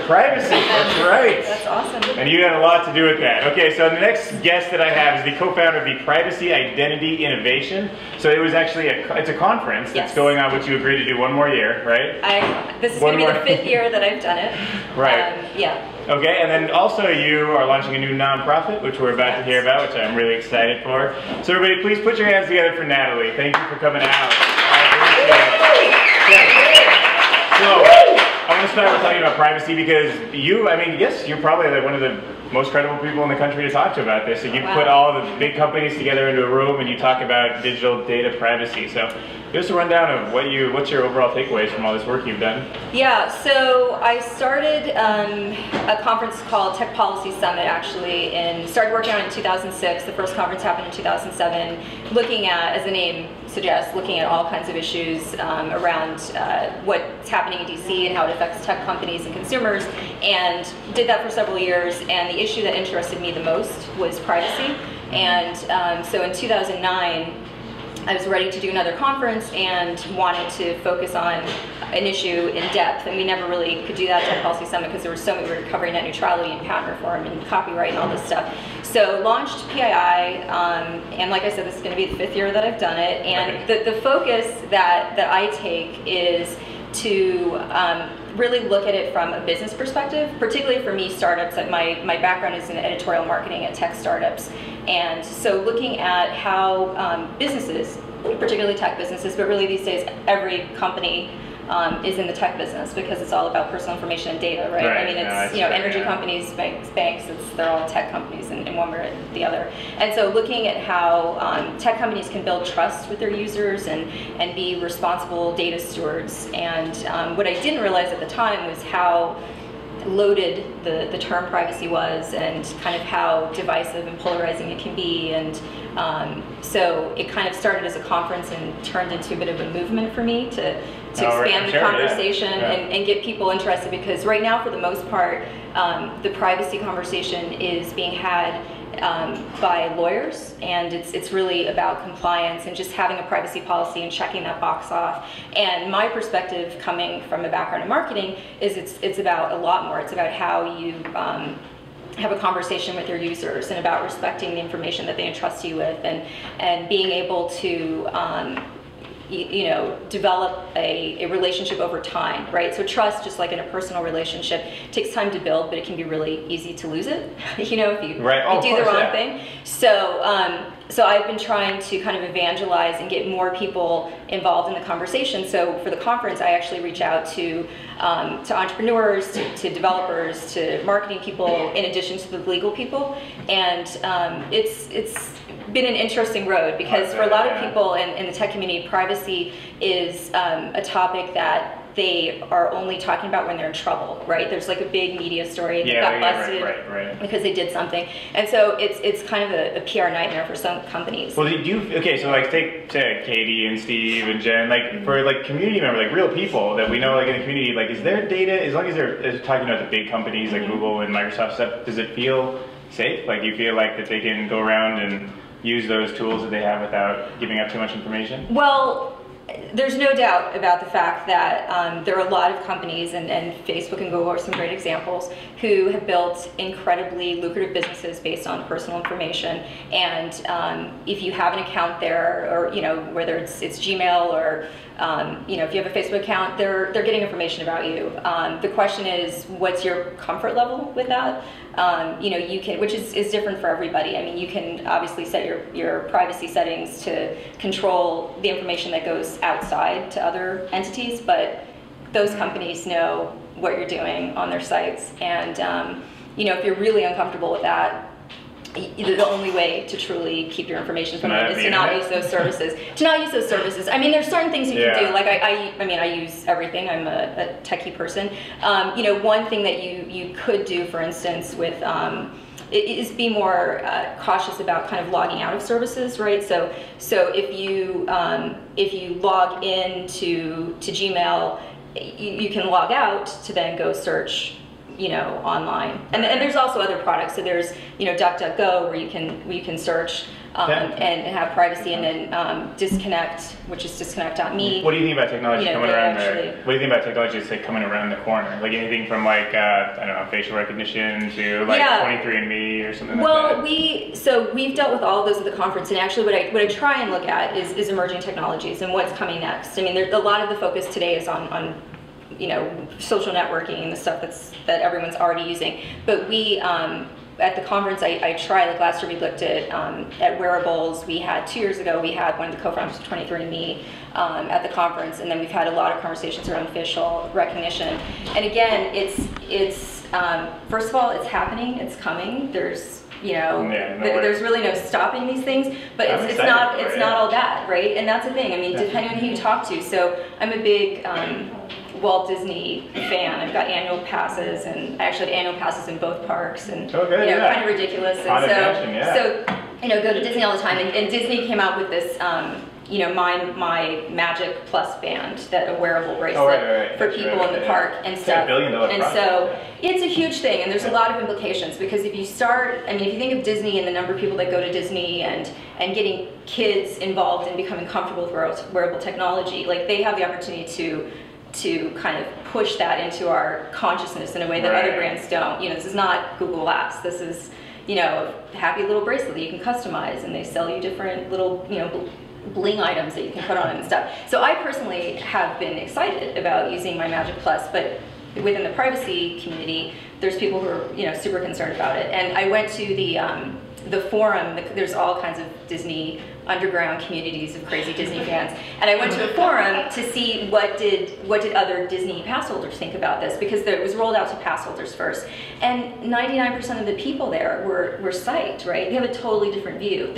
for privacy. That's right. That's awesome. And you had a lot to do with that. Okay, so the next guest that I have is the co-founder of the Privacy Identity Innovation. So it was actually it's a conference that's going on, which you agreed to do one more year, right? This is going to be the 5th year that I've done it. Right. Yeah. Okay, and then also you are launching a new nonprofit, which we're about to hear about, which I'm really excited for. So everybody, please put your hands together for Natalie. Thank you for coming out. So I want to start with talking about privacy because you, I mean, yes, you're probably like one of the most credible people in the country to talk to about this. And so you put all the big companies together into a room and you talk about digital data privacy. So give us a rundown of what's your overall takeaways from all this work you've done. Yeah, so I started a conference called Tech Policy Summit, actually, and started working on it in 2006. The first conference happened in 2007, looking at, as the name suggests, looking at all kinds of issues around what's happening in DC and how it affects tech companies and consumers, and did that for several years. And the issue that interested me the most was privacy. And so in 2009, I was ready to do another conference and wanted to focus on an issue in depth, and we never really could do that at Tech Policy Summit because there was so many, we were covering net neutrality and patent reform and copyright and all this stuff. So launched PII, and like I said, this is going to be the 5th year that I've done it, and the focus that I take is to really look at it from a business perspective, particularly for me, startups. That my background is in editorial marketing at tech startups, and so looking at how businesses, particularly tech businesses, but really these days every company is in the tech business because it's all about personal information and data, right? I mean, it's energy companies, banks, they're all tech companies in one way or the other. And so looking at how tech companies can build trust with their users and be responsible data stewards. And what I didn't realize at the time was how loaded the term privacy was and kind of how divisive and polarizing it can be. And so it kind of started as a conference and turned into a bit of a movement for me to expand the conversation and get people interested, because right now, for the most part, the privacy conversation is being had by lawyers, and it's really about compliance and just having a privacy policy and checking that box off. And my perspective, coming from a background in marketing, is it's about a lot more. It's about how you have a conversation with your users and about respecting the information that they entrust you with, and being able to develop a relationship over time, right? So trust, just like in a personal relationship, takes time to build, but it can be really easy to lose it, if you, do the wrong thing. So, so I've been trying to kind of evangelize and get more people involved in the conversation. So for the conference, I actually reach out to entrepreneurs, to developers, to marketing people, in addition to the legal people. And it's been an interesting road, because for a lot of people in the tech community, privacy is a topic that they are only talking about when they're in trouble, right? There's like a big media story, and they got busted because they did something. And so it's kind of a PR nightmare for some companies. Well, okay, so like take Katie and Steve and Jen, like for like community members, like real people that we know like in the community, like is their data, as long as they're talking about the big companies like Google and Microsoft stuff, does it feel safe? Like do you feel like that they can go around and use those tools that they have without giving up too much information? Well, there's no doubt about the fact that there are a lot of companies, and Facebook and Google are some great examples, who have built incredibly lucrative businesses based on personal information. And if you have an account there, or whether it's Gmail or if you have a Facebook account, they're getting information about you. The question is, what's your comfort level with that? You can, which is different for everybody. I mean, you can obviously set your privacy settings to control the information that goes outside to other entities, but those companies know what you're doing on their sites. And if you're really uncomfortable with that, the only way to truly keep your information from it is to not use those services. I mean, there's certain things you can do. Like I mean, I use everything. I'm a techie person. One thing that you could do, for instance, with is be more cautious about kind of logging out of services, right? So if you log in to Gmail, you can log out to then go search, online. And there's also other products. So there's DuckDuckGo, where you can search and have privacy, and then disconnect, which is disconnect.me. What do you think about technology coming around What do you think about technology that's like coming around the corner? Like anything from like I don't know, facial recognition to like 23andMe or something like that. Well, we've dealt with all of those at the conference, and actually what I try and look at is emerging technologies and what's coming next. I mean, a lot of the focus today is on social networking and the stuff that everyone's already using. But we, at the conference, I try, like last year we looked at wearables. We had, 2 years ago, we had one of the co-founders of 23andMe at the conference, and then we've had a lot of conversations around facial recognition. And again, it's first of all, it's happening, it's coming. There's, there's really no stopping these things, but it's not all that, right? And that's the thing, I mean, depending on who you talk to. So I'm a big, Walt Disney fan. I've got annual passes, and I actually have annual passes in both parks, and kind of ridiculous. And so go to Disney all the time. And Disney came out with this, my Magic Plus band, that a wearable bracelet for people in the park and stuff. It's a billion-dollar product. So it's a huge thing, and there's a lot of implications, because if you start, I mean, if you think of Disney and the number of people that go to Disney and getting kids involved in becoming comfortable with wearable technology, like they have the opportunity to kind of push that into our consciousness in a way that other brands don't. This is not Google Apps. This is, a happy little bracelet that you can customize, and they sell you different little, bling items that you can put on and stuff. So I personally have been excited about using my Magic Plus, but within the privacy community, there's people who are, super concerned about it. And I went to the forum. There's all kinds of Disney underground communities of crazy Disney fans, and I went to a forum to see what did other Disney pass holders think about this, because it was rolled out to pass holders first, and 99% of the people there were psyched, right? They have a totally different view.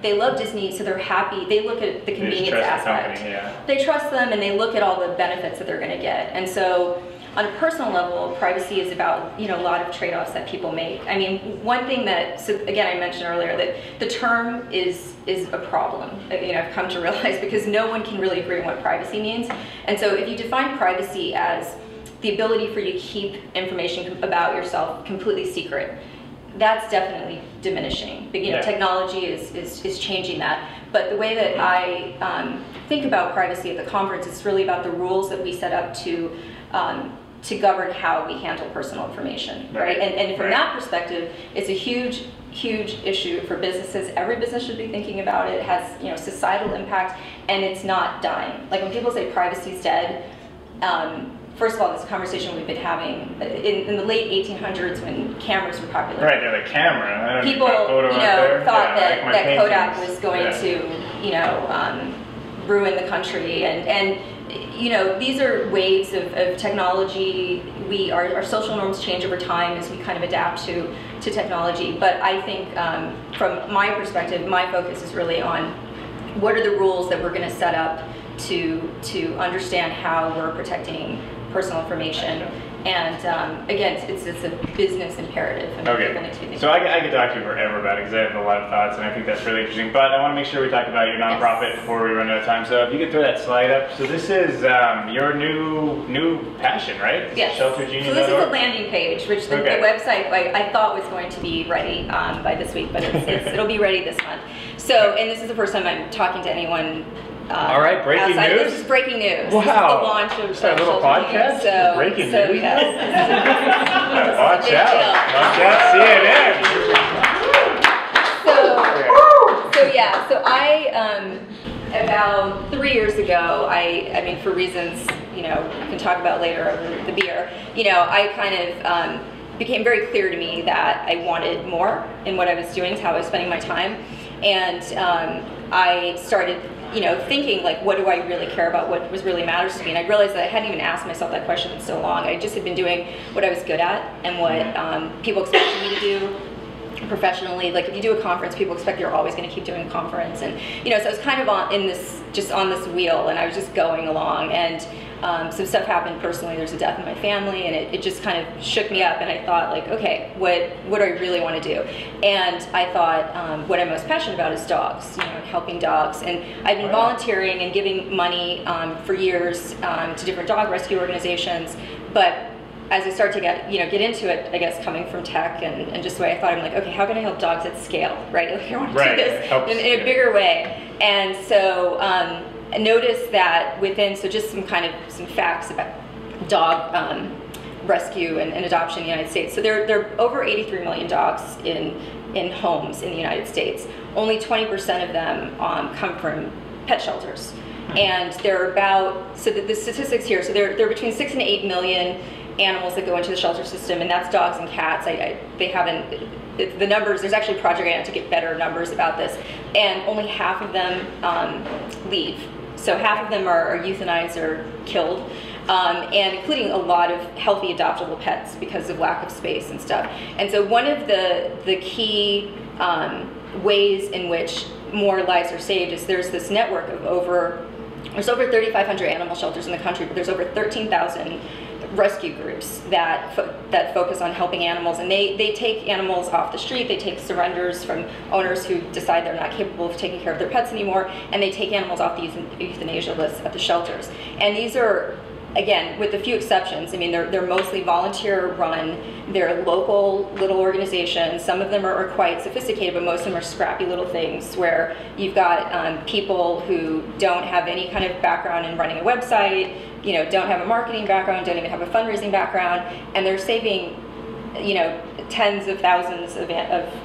They love Disney, so they're happy. They look at the convenience aspect. They trust them, and they look at all the benefits that they're going to get. And so on a personal level, privacy is about a lot of trade-offs that people make. I mean, one thing that, so again, I mentioned earlier that the term is a problem. I've come to realize, because no one can really agree on what privacy means. And so if you define privacy as the ability for you to keep information about yourself completely secret, that's definitely diminishing. But technology is changing that. But the way that I think about privacy at the conference, it's really about the rules that we set up to govern how we handle personal information, right? And from that perspective, it's a huge, huge issue for businesses. Every business should be thinking about it. It has societal impact, and it's not dying. Like when people say privacy's dead, first of all, this conversation we've been having in the late 1800s when cameras were popular. Right, they're the camera. People, thought that Kodak was going to, ruin the country, and these are waves of technology. Our social norms change over time as we kind of adapt to technology. But I think from my perspective, my focus is really on what are the rules that we're going to set up to understand how we're protecting personal information. And again, it's a business imperative. And so I could talk to you forever about it, because I have a lot of thoughts, and I think that's really interesting. But I want to make sure we talk about your nonprofit before we run out of time. So if you could throw that slide up. So this is your new passion, right? Yes. Shelter Genie. So this is a landing page, which the website I thought was going to be ready by this week, but it'll be ready this month. So, and this is the first time I'm talking to anyone. All right, breaking news. This is breaking news. Wow. This is the launch of a little podcast. Breaking news. Watch out. Watch out, CNN. So I, about 3 years ago, I mean, for reasons, we can talk about later over the beer, I kind of became very clear to me that I wanted more in what I was doing, how I was spending my time. And I started thinking like, what do I really care about? What really matters to me? And I realized that I hadn't even asked myself that question in so long. I just had been doing what I was good at and what people expected me to do professionally. Like if you do a conference, people expect you're always going to keep doing a conference. And so I was kind of on this wheel, and I was just going along. And some stuff happened personally. There's a death in my family, and it just kind of shook me up. And I thought like, okay, what do I really want to do? And I thought what I'm most passionate about is dogs, helping dogs. And I've been volunteering and giving money for years to different dog rescue organizations, but as I start to get into it, I guess, coming from tech and just the way I thought, I'm like, okay, how can I help dogs at scale, right? Like, I want to do this in a bigger way. And so I noticed that within, so just some facts about dog rescue and adoption in the United States. So there are over 83 million dogs in homes in the United States. Only 20% of them come from pet shelters. And there are about, so the statistics here, so there are between 6 and 8 million animals that go into the shelter system, and that's dogs and cats. They haven't, the numbers, there's actually a project I have to get better numbers about this, and only half of them leave. So half of them are euthanized or killed. And including a lot of healthy adoptable pets because of lack of space and stuff. And so one of the key ways in which more lives are saved is there's this network of there's over 3,500 animal shelters in the country, but there's over 13,000 rescue groups that focus on helping animals, and they take animals off the street, they take surrenders from owners who decide they're not capable of taking care of their pets anymore, and they take animals off the euthanasia list at the shelters. And these are, again, with a few exceptions, I mean, they're mostly volunteer run, they're local little organizations. Some of them are quite sophisticated, but most of them are scrappy little things where you've got people who don't have any kind of background in running a website, you know, don't have a marketing background, don't even have a fundraising background, and they're saving, you know, tens of thousands of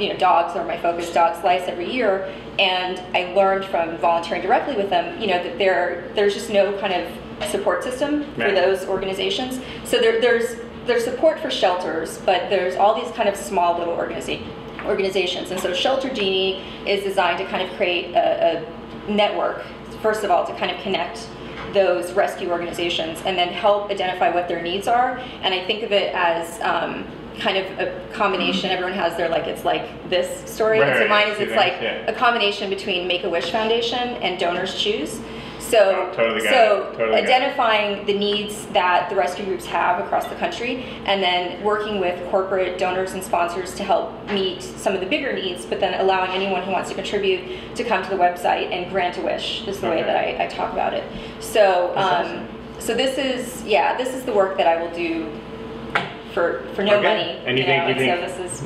you know, dogs, or my focus dog's lives every year. And I learned from volunteering directly with them, you know, that there's just no kind of support system for those organizations. So there's support for shelters, but there's all these kind of small little organizations. And so Shelter Genie is designed to kind of create a network, first of all, to kind of connect those rescue organizations and then help identify what their needs are. And I think of it as kind of a combination. Everyone has their, like, it's like this story. Right, and so mine is it's like a combination between Make-A-Wish Foundation and Donors Choose. So, identifying the needs that the rescue groups have across the country, and then working with corporate donors and sponsors to help meet some of the bigger needs, but then allowing anyone who wants to contribute to come to the website and grant a wish is the way that I talk about it. So, so this is, this is the work that I will do for no money. And you think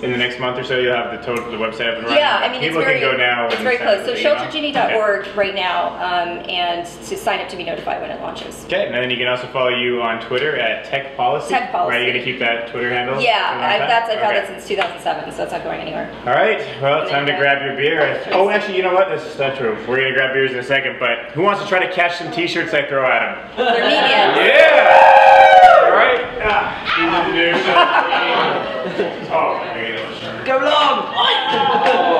in the next month or so you'll have the website up and running? Yeah, I mean, it's very close. So sheltergenie.org right now, and to sign up to be notified when it launches. Okay, and then you can also follow you on Twitter at Tech Policy. Tech Policy. Right, you're going to keep that Twitter handle? Yeah, I've had that since 2007, so that's not going anywhere. All right, well, time to grab your beer. Oh, actually, you know what? That's not true. We're going to grab beers in a second, but who wants to try to catch some t-shirts I throw at them? They're medium. Yeah! All right. Oh, I hate it. Go long!